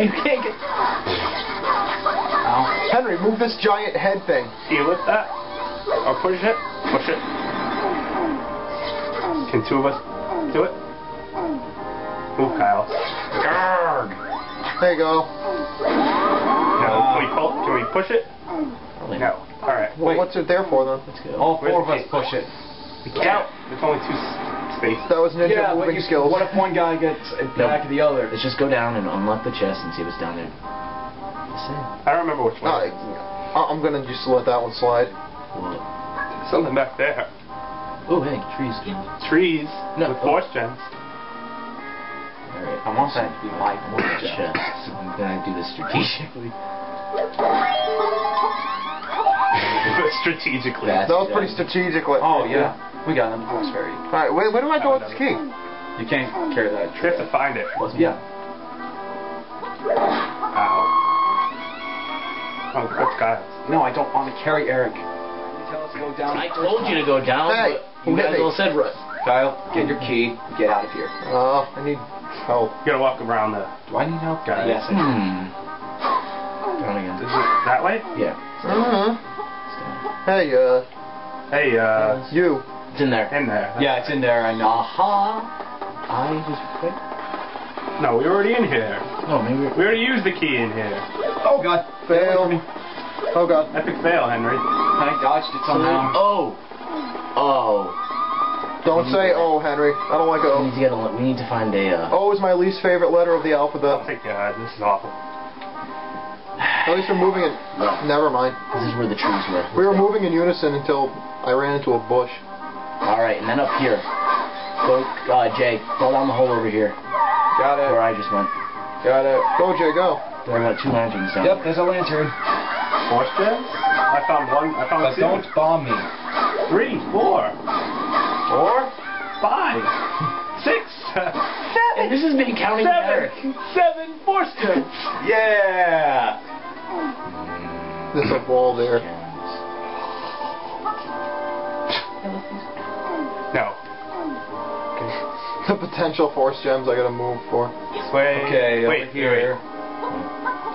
You can't get... Oh. Henry, move this giant head thing. Do you lift that? Or push it? Push it. Can two of us do it? Move, Kyle. Garg! There you go. No, can we push it? No. Alright. Well, what's it there for, then? Let's go. All four of us push it. We can't. There's only two spaces. That was ninja moving skills. What if one guy gets back to the other? Let's just go down and unlock the chest and see what's down there. I don't remember which one. I'm gonna just let that one slide. What? Something back there. Oh, hey, trees. Trees? No. With force gems. Alright, I want that to be my force gem. So I'm gonna do this strategically. Strategically. That was pretty strategically. Oh, yeah. We got him. Horse fairy. Alright, where do I go with this key? You can't carry that. You have to find it. Yeah. Ow. Oh, poor guy. No, I don't want to carry Eric. You tell us to go down. I told you to go down. Hey, you guys all said run. Kyle, get your key. Get out of here. Oh, I need help. You gotta walk around the... Do I need help, guys? Yes, I do. Down again. Is it that way? Yeah. Hey, you. It's in there. In there. Yeah, it's in there. I know. I just quit. No, we were already in here. Oh, maybe we already used the key in here. Oh God, fail. Oh God, epic fail, Henry. I dodged it somehow. Oh, Don't say oh, Henry. I don't like oh. We need to find a. O is my least favorite letter of the alphabet. Oh my God, this is awful. At least we're moving in... No. Never mind. This is where the trees were. We were moving in unison until I ran into a bush. Alright, and then up here. Go, Jay, go down the hole over here. Got it. Where I just went. Got it. Go, Jay, go. There are about two lanterns down there. Yep, there's a lantern. Four steps? I found one. I found two. Don't bomb me. Three. Four. Five. Six. Seven. And this has been counting better. Seven. Four steps. Yeah. There's a ball there. No. Okay. The potential force gems I gotta move for. Wait, okay, wait, here.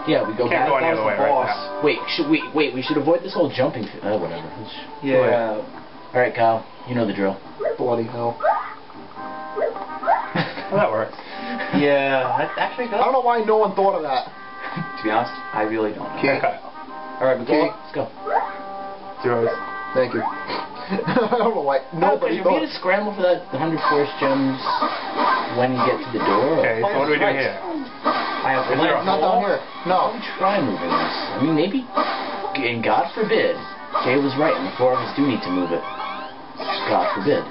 Yeah, we go back. Can't go any other way right now. Wait, should we? Wait, we should avoid this whole jumping. Oh, whatever. Yeah. All right, Kyle. You know the drill. Bloody hell. Well, that works. Yeah, that actually does. I don't know why no one thought of that. To be honest, I really don't know. Okay. Alright, but let's go. Zeros. Thank you. I don't know why nobody thought. Are we going to scramble for that 100 force gems when you get to the door? Okay, so what do we do here? I have not down here. No. Let me try moving this. I mean, maybe, and God forbid, Jay was right and the four of us do need to move it. God forbid.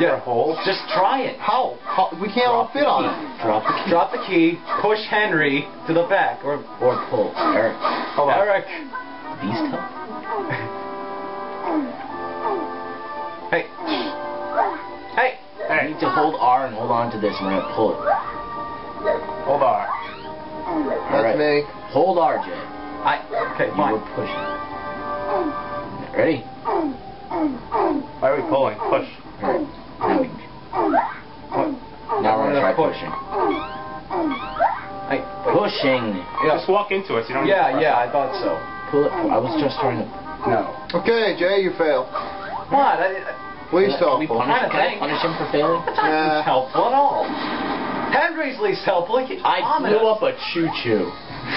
Yeah. Hole. Just try it. How? We can't all fit on it. Drop the key. Drop the key. Push Henry to the back, or pull Eric. Hold on. Eric. Beast help. Hey. Hey. Hey. You need to hold R and hold on to this, and we're gonna pull it. Hold R. That's me. Hold R, Jay. Okay. Fine. You were pushing. Ready? Why are we pulling? Push. All right. Now we're going to try pushing. Hey, pushing. Yeah. Just walk into us. You don't need to I thought so. Pull it. I was just trying to... No. Okay, Jay, you fail. What? Please stop. We punish him for failing? That's not helpful at all. Henry's least helpful. I blew up a choo-choo.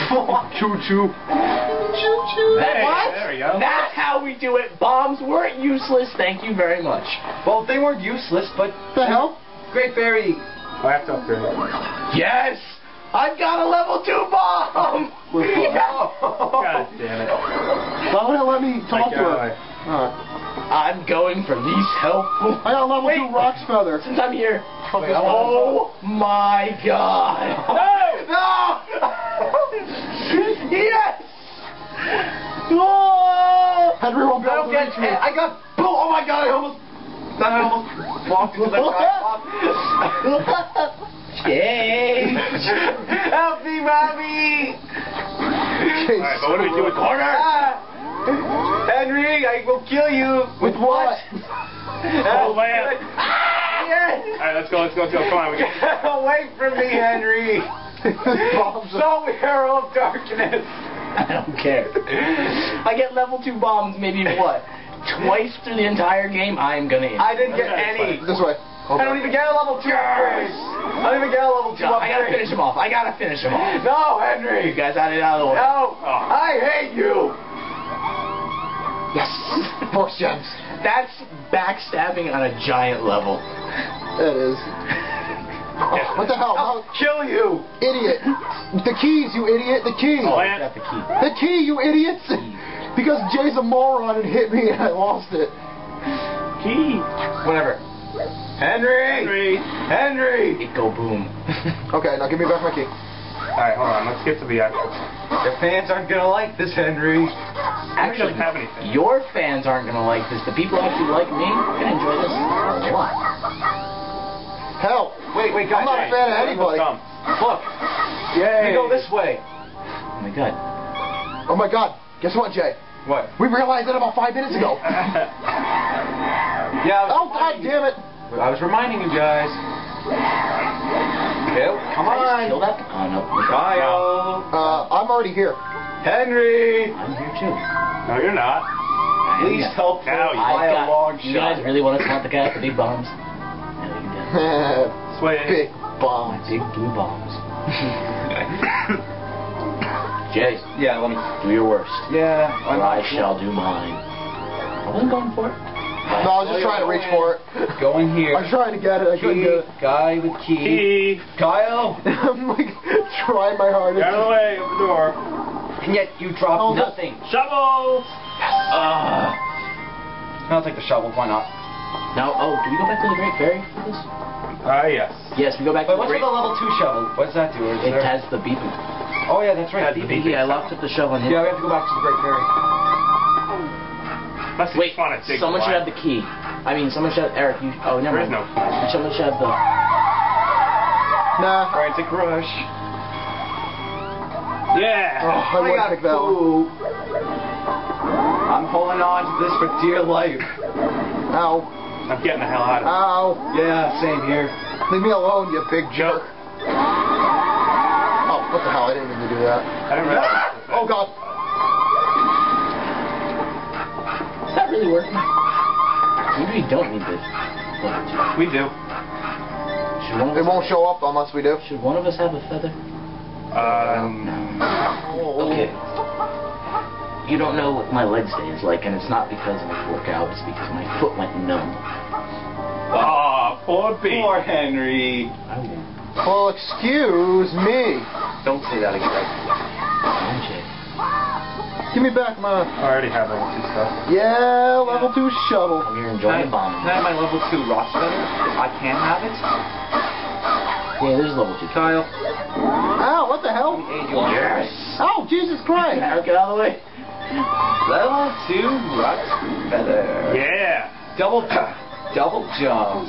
Choo-choo. Choo-choo. What? There we go. That's how we do it. Bombs weren't useless. Thank you very much. Well, they weren't useless, but... The hell? Great Fairy. I have to upgrade that. Yes! I've got a level 2 bomb! God damn it. Why would it let me talk to her? I'm going for least helpful. I got a level 2 Rock's Feather. Since I'm here. Wait, oh my God. No! No! Yes! Oh! Henry won't be able to reach me. I got... Oh my God, I almost walked into the tripod. Yay! Help me, Bobby! Alright, but what do we do with corner? Henry, I will kill you! With what? Oh, lamp! Yes! Alright, let's go, come on. Get away from me, Henry! So we are all darkness. I don't care. I get level 2 bombs maybe what? Twice through the entire game, I'm gonna end. I didn't get any. This way. I don't even get a level 2 upgrade. I don't even get a level 2 upgrade. I gotta finish him off. I gotta finish him off. No, Henry. You guys had it out of the way. No. Oh. I hate you. Yes. Force gems. That's backstabbing on a giant level. It is. Oh, what the hell? I'll kill you. Idiot. The keys, you idiot. The key. Oh, I got the key. The key, you idiots. Because Jay's a moron and hit me and I lost it. Key. Whatever. Henry! Henry! Henry! It go boom. Okay, now give me back my key. Alright, hold on. Let's get to the actual. Your fans aren't gonna like this, Henry. Actually, doesn't have anything. Your fans aren't gonna like this. The people who actually like me can enjoy this a lot. Hell! Wait, wait, guys. I'm not a fan of anybody. Look. Yay! We go this way. Oh my god. Oh my god. Guess what, Jay? What? We realized that about 5 minutes ago. Yeah. Oh, god damn it! I was reminding you guys. Yep. Come on. Kill that. Oh no. Kyle. I'm already here. Henry. I'm here too. No, you're not. Please help Kyle. You guys really want to count the guy with the big bombs? Big bombs. Big blue bombs. Jay. Yeah. Let me do your worst. Yeah. Or I shall do mine. I wasn't going for it. No, I was just trying to reach for it. Go in here. I was trying to get it. I couldn't get it. Guy with key. Kyle. I'm like trying my hardest. Get away of the door. And yet you dropped nothing. Shovel. Yes. I'll take the shovel. Why not? Now, do we go back to the Great Fairy for this? Yes. Yes, we go back. But what's with the level 2 shovel? What does that do? It has the beeping. Oh yeah, that's right. The beeping. I locked up the shovel. Yeah, we have to go back to the Great Fairy. Wait, someone should have the key. I mean, someone should have... Eric, you... Oh, never mind. No. Someone should have the... Nah. Alright, it's a crush. Yeah! Oh, I got to pick that one. I'm holding on to this for dear life. Ow. I'm getting the hell out of it. Ow. Yeah, same here. Leave me alone, you big jerk. Oh, what the hell? I didn't mean to do that. I didn't realize. Oh, God. Is that really working? Maybe we don't need this. We do. It won't show up unless we do. Should one of us have a feather? No. Okay. You don't know what my leg day is like, and it's not because I work out, it's because my foot went numb. Ah, poor baby. Poor Henry. Well, excuse me. Don't say that again. Give me back my... I already have level 2 stuff. Yeah, level 2 shovel. I'm here enjoying the bomb. Can I have my level 2 rock feather? I can have it. Yeah, there's level 2. Kyle. Ow, what the hell? Yes! Oh, Jesus Christ! Get out of the way. Level 2 rock feather. Yeah! Double jumps. Oh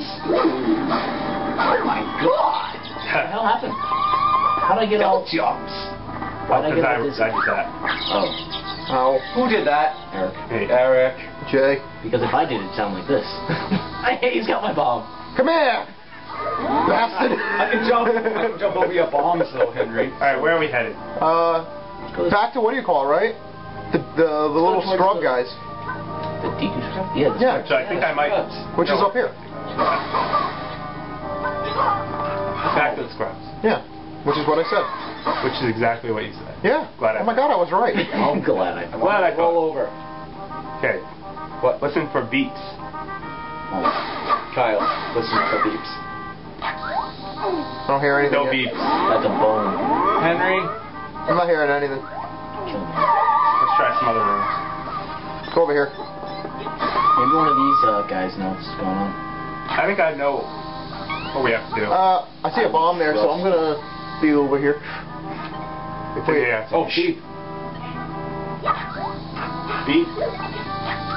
my god! What the hell happened? How did I get all... Double jumps. Why did I get all that? Oh. Oh. Who did that? Eric. Hey. Eric. Jay. Because if I did, it'd sound like this. He's got my bomb. Come here! Bastard! I can jump over your bombs, though, Henry. Alright, where are we headed? Back to, what do you call it, right? The little scrub guys. The Deku Scrub? Yeah, the Scrub. So I think I might... Which is up here. Back to the Scrubs. Yeah. Which is what I said. Which is exactly what you said. Yeah. Glad I oh my god, I was right. I'm glad I roll over. Okay. What? Listen for beeps. Oh. Kyle, listen for beeps. I don't hear anything. No beeps. That's a bone. Henry? I'm not hearing anything. Let's try some other rooms. Let's go over here. Maybe one of these guys knows what's going on. I think I know what we have to do. I see a bomb there, so I'm gonna be over here. Wait. Yeah. Oh, beep. Beep.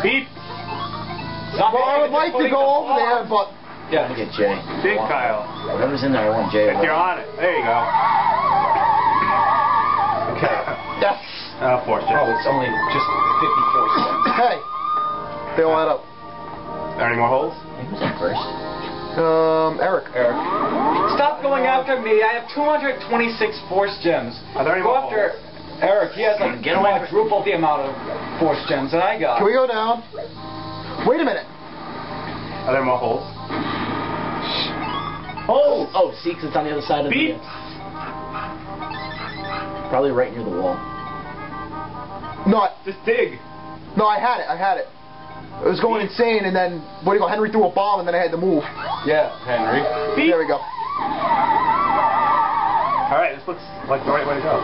Beep. Well, I would like to go over there, but... Yeah, look at Jay. Big Kyle. Whatever's in there, I want Jay. If you're on it. There you go. Okay. Yes. Fortune. Oh, it's only just 54 seconds. Hey. Fill that up. Are there any more holes? I think it was at first. Eric. Stop going after me. I have 226 Force Gems. Are there any more? Go after Eric. He has like quadruple the amount of Force Gems that I got. Can we go down? Wait a minute. Are there more holes? Oh! Oh, see, because it's on the other side of the... Probably right near the wall. No, just dig. No, I had it. It was going insane, and then, what do you call, Henry threw a bomb, and then I had to move. Yeah, Henry. Beep. There we go. Alright, this looks like the right way to go.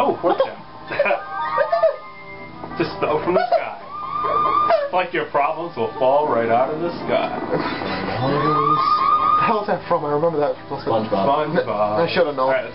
Oh, force gem. Just throw from the sky. Like your problems will fall right out of the sky. What the hell is that from? I remember that from SpongeBob. I should have known.